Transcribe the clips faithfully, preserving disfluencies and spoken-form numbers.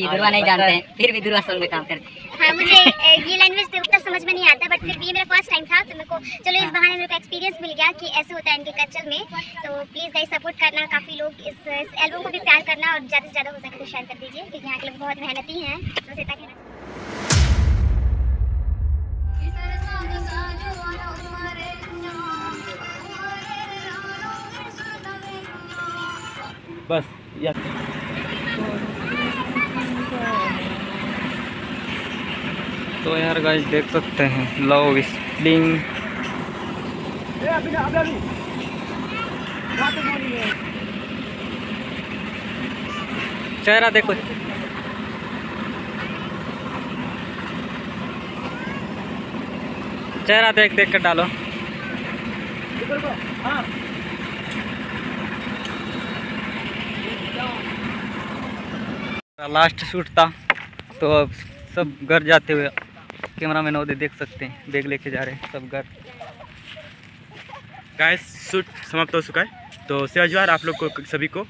धुरवा नहीं जानते हैं, फिर भी धुरवा सॉन्ग में काम करते हैं। हाँ, मुझे ये लैंग्वेज उतना समझ में नहीं आता, बट फिर भी ये मेरा फर्स्ट टाइम था तो मेरे को चलो इस बहाने मेरे को एक्सपीरियंस मिल गया कि ऐसे होता है इनके कल्चर में। तो प्लीज़ गाइस सपोर्ट करना, काफ़ी लोग इस, इस एल्बम को भी प्यार करना और ज़्यादा से ज़्यादा हो सके तो शेयर कर दीजिए, क्योंकि यहाँ के लोग बहुत मेहनती हैं। तो सीता के बस या तो यार गाइस देख सकते हैं लव स्प्लिंग चेहरा देखो चेहरा देख देख कर डालो। लास्ट शूट था तो अब सब घर जाते हुए कैमरामैन ओदिया देख सकते हैं बैग लेके जा रहे हैं सब घर। गाइस शूट समाप्त हो चुका है तो से जोहार आप लोग को सभी को।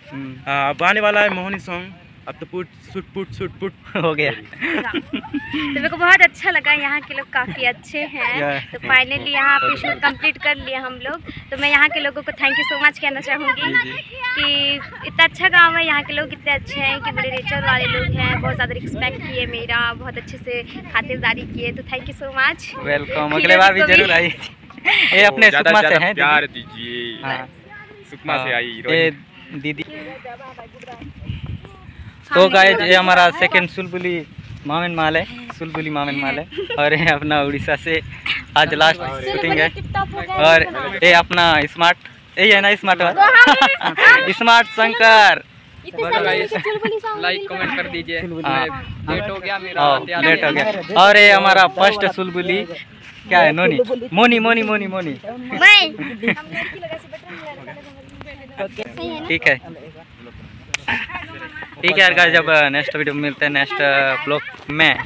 अब आने वाला है मोहनी सॉन्ग, अब तो put shoot put shoot put हो गया। तो मेरे को बहुत अच्छा लगा, यहाँ के लोग काफ़ी अच्छे हैं। तो फाइनली यहाँ पे शूट कंप्लीट कर लिया हम लोग। तो मैं यहाँ के लोगों को थैंक यू सो मच कहना चाहूँगी कि इतना अच्छा गाँव है, यहाँ के लोग इतने अच्छे हैं कि बड़े नेचर वाले लोग हैं, बहुत ज़्यादा रिस्पेक्ट किए मेरा, बहुत अच्छे से खातिरदारी किए। तो thank you so much, welcome. अगले बार भी जरूर आई, ये अपने सुकमा से हैं, प्यार दीजिए, सुकमा से आई दीदी। तो गाइस ये हमारा सेकंड सुलबुली मामेन माल है, सुलबुली मामेन माल है और ये अपना उड़ीसा से आज लास्ट शूटिंग है। और ये अपना स्मार्ट यही है ना, स्मार्ट वाला स्मार्ट शंकर। लाइक कमेंट कर दीजिए, लेट हो गया मेरा, लेट हो गया। और ये हमारा फर्स्ट सुलबुली क्या है, नोनी मोनी मोनी मोनी मोनी ठीक है ठीक है यार गाइस। जब नेक्स्ट वीडियो में मिलते हैं नेक्स्ट ब्लॉग में,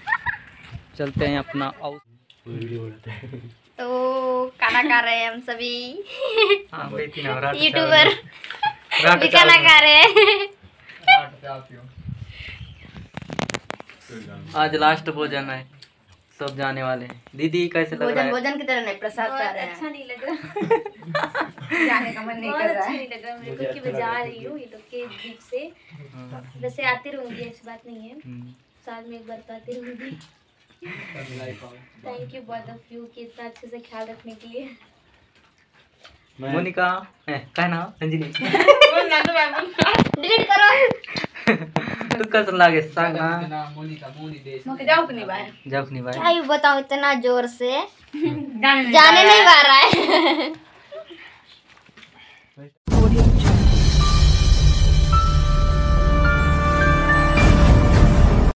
चलते हैं अपना आउट। तो खाना खा रहे हैं हम सभी यूट्यूबर, अभी खाना खा रहे हैं। आज लास्ट भोजन है, सब जाने वाले हैं। दीदी कैसे लग रहा है? भोजन की तरह नहीं, प्रसाद खा रहे हैं। अच्छा नहीं लग रहा, जाने का मन नहीं कर रहा है। अच्छा नहीं लग रहा मेरे को कि मैं जा रही हूँ ये लोग के बीच से। वैसे आती रहूँगी, ऐसी बात नहीं है, साल में एक बार तो आती रहूँगी। Thank you both of you कि इतना अच्छे से ख्याल रखने के लिए। मोनिका क्या नाम, अंजलि डिलीट करो। लागे मोनिका मोनी बताओ इतना जोर से जाने नहीं पा रहा है।